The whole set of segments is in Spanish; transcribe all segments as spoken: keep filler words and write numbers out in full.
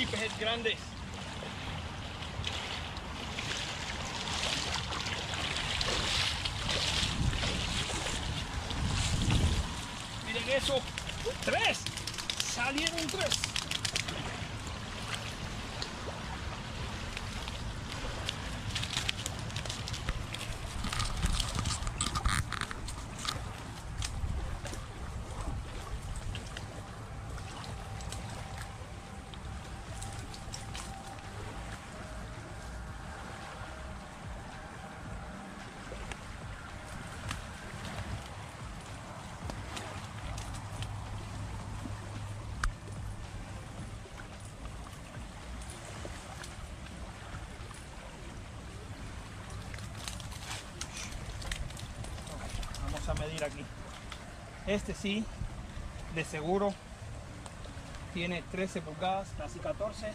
sí, peces grandes. Miren eso, tres, salieron tres. A medir aquí, este sí de seguro tiene trece pulgadas, casi catorce.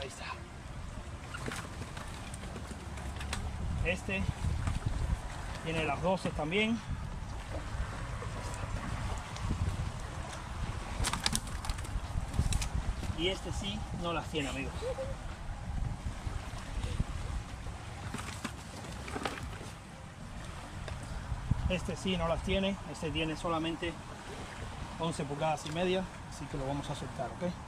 Ahí está. Este tiene las doce también. Y este sí no las tiene, amigos. Este sí no las tiene, este tiene solamente once pulgadas y media, así que lo vamos a soltar, ¿ok?